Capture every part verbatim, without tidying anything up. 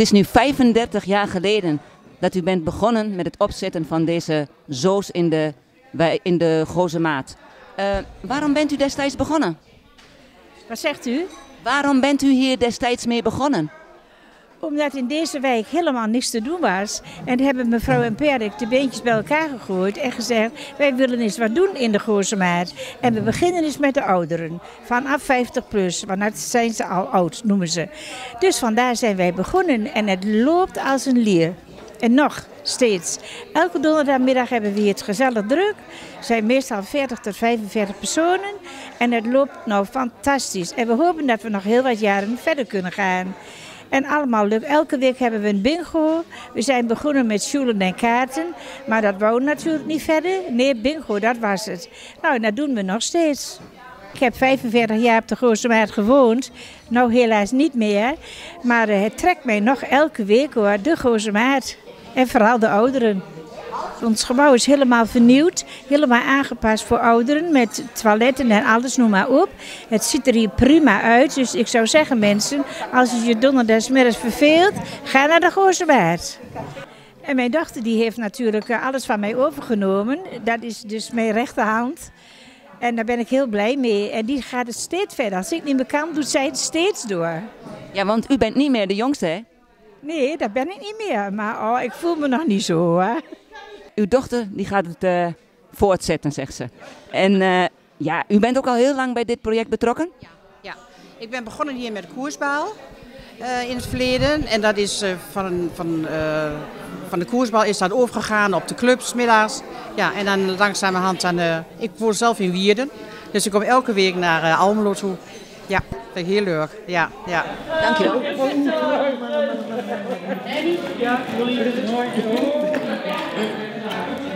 Het is nu vijfendertig jaar geleden dat u bent begonnen met het opzetten van deze zoos in de, in de Goorzemaart. Uh, waarom bent u destijds begonnen? Wat zegt u? Waarom bent u hier destijds mee begonnen? Omdat in deze wijk helemaal niks te doen was. En hebben mevrouw en Perk de beentjes bij elkaar gegooid en gezegd: wij willen eens wat doen in de Goorzemaart. En we beginnen eens met de ouderen. Vanaf vijftig plus, want dat zijn ze al oud, noemen ze. Dus vandaar zijn wij begonnen en het loopt als een lier. En nog steeds. Elke donderdagmiddag hebben we hier het gezellig druk. Er zijn meestal veertig tot vijfenveertig personen. En het loopt nou fantastisch. En we hopen dat we nog heel wat jaren verder kunnen gaan. En allemaal leuk. Elke week hebben we een bingo. We zijn begonnen met sjoelen en kaarten. Maar dat wou natuurlijk niet verder. Nee, bingo, dat was het. Nou, en dat doen we nog steeds. Ik heb vijfenveertig jaar op de Goorzemaart gewoond. Nou, helaas niet meer. Maar het trekt mij nog elke week, hoor. De Goorzemaart. En vooral de ouderen. Ons gebouw is helemaal vernieuwd. Helemaal aangepast voor ouderen. Met toiletten en alles, noem maar op. Het ziet er hier prima uit. Dus ik zou zeggen, mensen, als je je donderdagsmiddags verveelt, ga naar de Goorzemaart. En mijn dochter die heeft natuurlijk alles van mij overgenomen. Dat is dus mijn rechterhand. En daar ben ik heel blij mee. En die gaat het steeds verder. Als ik niet meer kan, doet zij het steeds door. Ja, want u bent niet meer de jongste, hè? Nee, dat ben ik niet meer. Maar oh, ik voel me nog niet zo, hoor. Uw dochter die gaat het uh, voortzetten, zegt ze. En uh, ja, u bent ook al heel lang bij dit project betrokken? Ja, ja. Ik ben begonnen hier met koersbal uh, in het verleden. En dat is uh, van, van, uh, van de koersbal is dat overgegaan op de clubs, middags. Ja, en dan langzamerhand, aan, uh, ik woon zelf in Wierden. Dus ik kom elke week naar uh, Almelo toe. Ja, dat is heel leuk. Ja, ja. Dank je wel.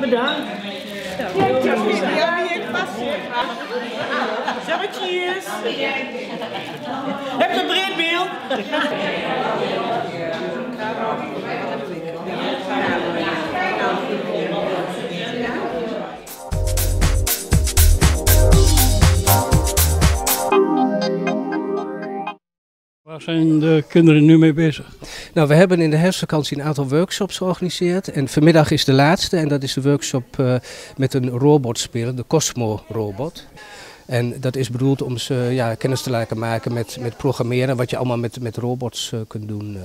Bedankt. Zeg ik cheers. Heb je een breed beeld? Waar zijn de kinderen nu mee bezig? Nou, we hebben in de herfstvakantie een aantal workshops georganiseerd. En vanmiddag is de laatste en dat is de workshop uh, met een robot spelen, de Cosmo-robot. En dat is bedoeld om ze ja, kennis te laten maken met, met programmeren, wat je allemaal met, met robots uh, kunt doen. Uh.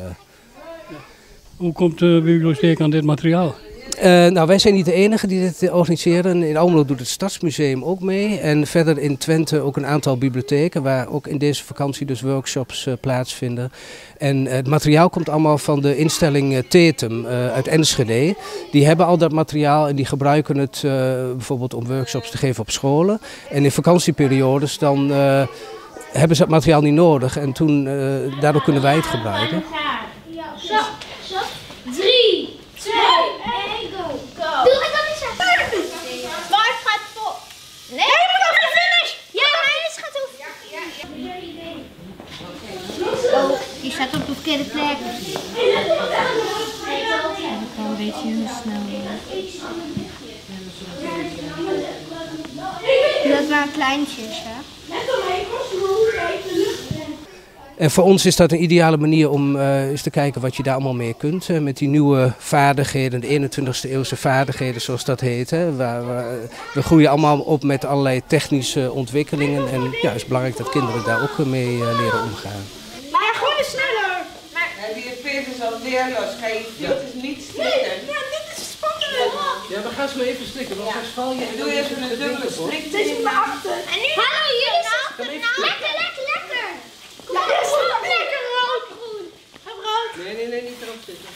Hoe komt de bibliotheek aan dit materiaal? Uh, nou, wij zijn niet de enige die dit organiseren. In Almelo doet het Stadsmuseum ook mee. En verder in Twente ook een aantal bibliotheken waar ook in deze vakantie dus workshops uh, plaatsvinden. En het materiaal komt allemaal van de instelling uh, TETEM uh, uit Enschede. Die hebben al dat materiaal en die gebruiken het uh, bijvoorbeeld om workshops te geven op scholen. En in vakantieperiodes dan uh, hebben ze dat materiaal niet nodig. En toen, uh, daardoor kunnen wij het gebruiken. Je staat op de verkeerde plek. Ik kan een beetje heel snel. Dat waren kleintjes, hè? En voor ons is dat een ideale manier om uh, eens te kijken wat je daar allemaal mee kunt. Hè, met die nieuwe vaardigheden, de eenentwintigste eeuwse vaardigheden zoals dat heet. Hè, waar, waar, we groeien allemaal op met allerlei technische ontwikkelingen. En ja, het is belangrijk dat kinderen daar ook mee uh, leren omgaan. Ja. Dat is niet strikken. Nee, ja, dit is spannend. Ja, we gaan zo even strikken, want dan val je. Doe even een dubbele strik. Het is maar achter. En nu hallo jullie achter. Lekker, lekker, lekker. Kom op, stop, lekker rood, groen. Heb rood. Nee, nee, nee, niet erop zitten.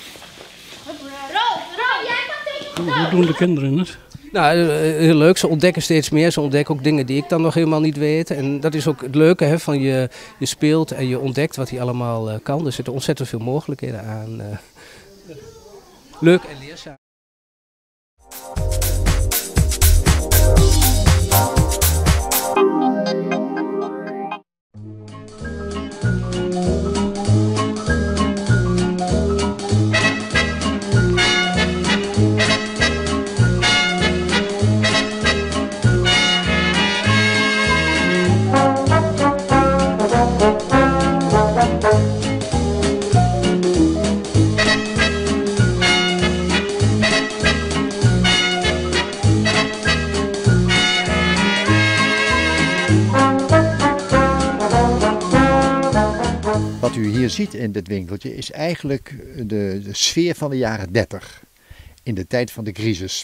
Rood, rood. Jij kan tegen rood. Hoe doen de kinderen het? Nou, heel leuk. Ze ontdekken steeds meer. Ze ontdekken ook dingen die ik dan nog helemaal niet weet. En dat is ook het leuke, hè, van je, je speelt en je ontdekt wat hij allemaal uh, kan. Er zitten ontzettend veel mogelijkheden aan. Uh. Leuk en leerzaam. Thank you. wat u hier ziet in dit winkeltje is eigenlijk de, de sfeer van de jaren dertig. In de tijd van de crisis.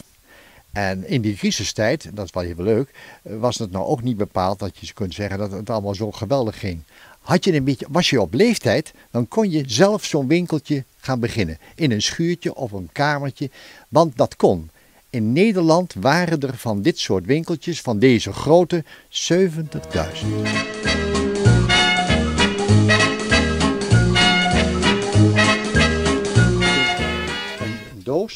En in die crisistijd, dat is wel heel leuk, was het nou ook niet bepaald dat je kunt zeggen dat het allemaal zo geweldig ging. Had je een beetje, was je op leeftijd, dan kon je zelf zo'n winkeltje gaan beginnen. In een schuurtje of een kamertje, want dat kon. In Nederland waren er van dit soort winkeltjes, van deze grote, zeventigduizend.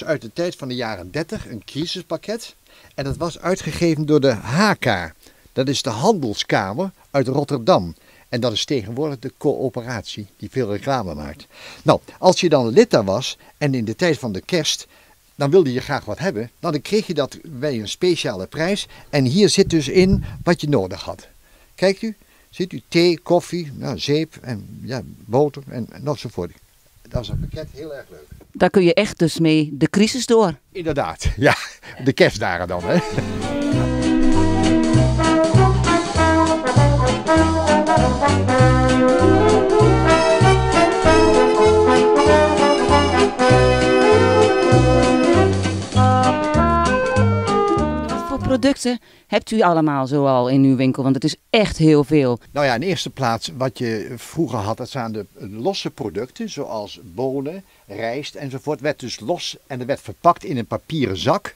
Uit de tijd van de jaren dertig, een crisispakket. En dat was uitgegeven door de H K. Dat is de Handelskamer uit Rotterdam. En dat is tegenwoordig de coöperatie die veel reclame maakt. Nou, als je dan lid daar was en in de tijd van de kerst, dan wilde je graag wat hebben. Dan kreeg je dat bij een speciale prijs. En hier zit dus in wat je nodig had. Kijkt u, ziet u thee, koffie, nou, zeep en ja, boter en, en enzovoort. Dat is een pakket, heel erg leuk. Daar kun je echt dus mee de crisis door. Inderdaad, ja. De kerstdagen dan, hè. Wat voor producten hebt u allemaal zo al in uw winkel? Want het is echt heel veel. Nou ja, in eerste plaats wat je vroeger had, dat zijn de losse producten, zoals bonen, rijst enzovoort, werd dus los en dat werd verpakt in een papieren zak.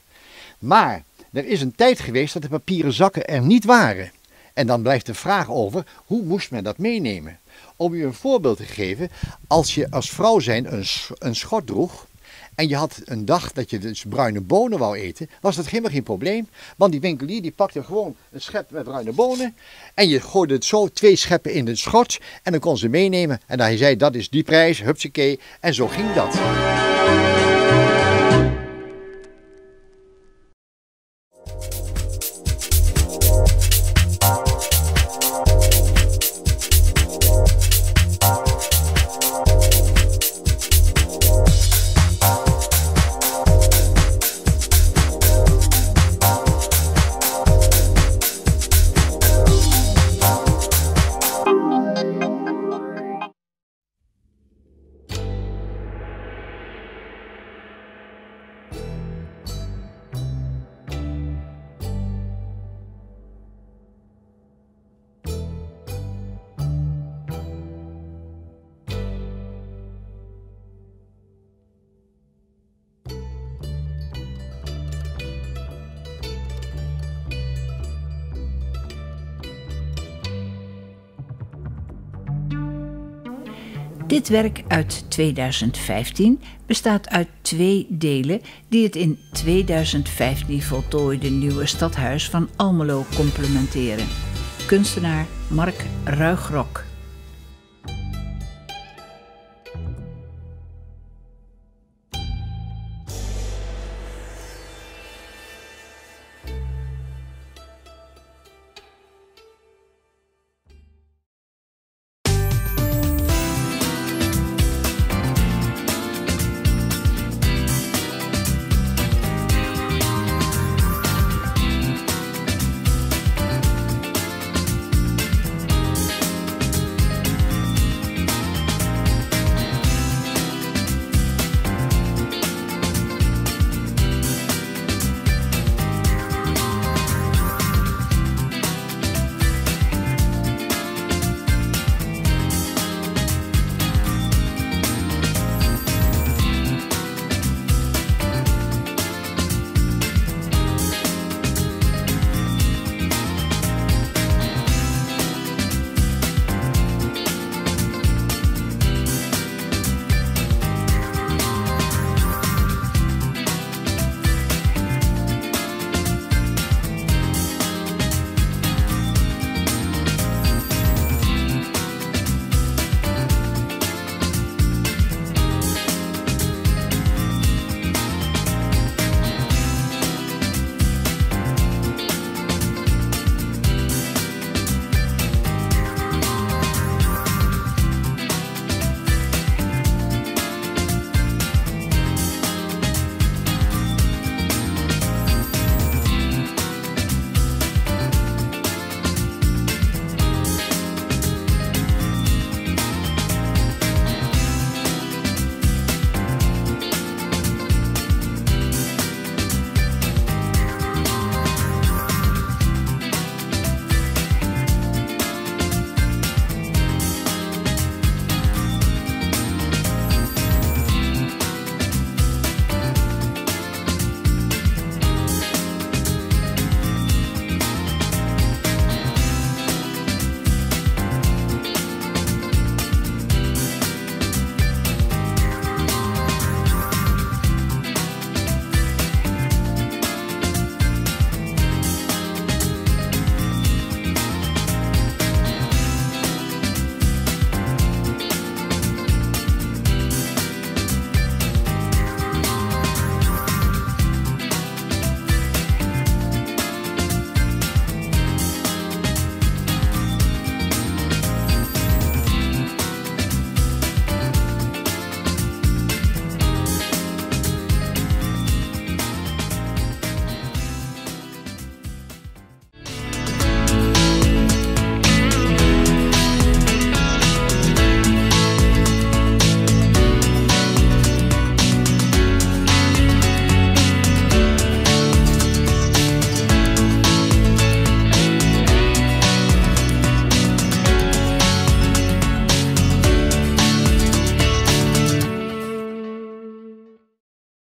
Maar er is een tijd geweest dat de papieren zakken er niet waren. En dan blijft de vraag over, hoe moest men dat meenemen? Om u een voorbeeld te geven, als je als vrouw zijn een, een schort droeg en je had een dag dat je dus bruine bonen wou eten, was dat helemaal geen probleem. Want die winkelier die pakte gewoon een schep met bruine bonen en je gooide het zo twee scheppen in de schort en dan kon ze meenemen. En hij zei, dat is die prijs, hupsakee, en zo ging dat. Dit werk uit tweeduizend vijftien bestaat uit twee delen die het in tweeduizend vijftien voltooide nieuwe stadhuis van Almelo complementeren. Kunstenaar Mark Ruigrok.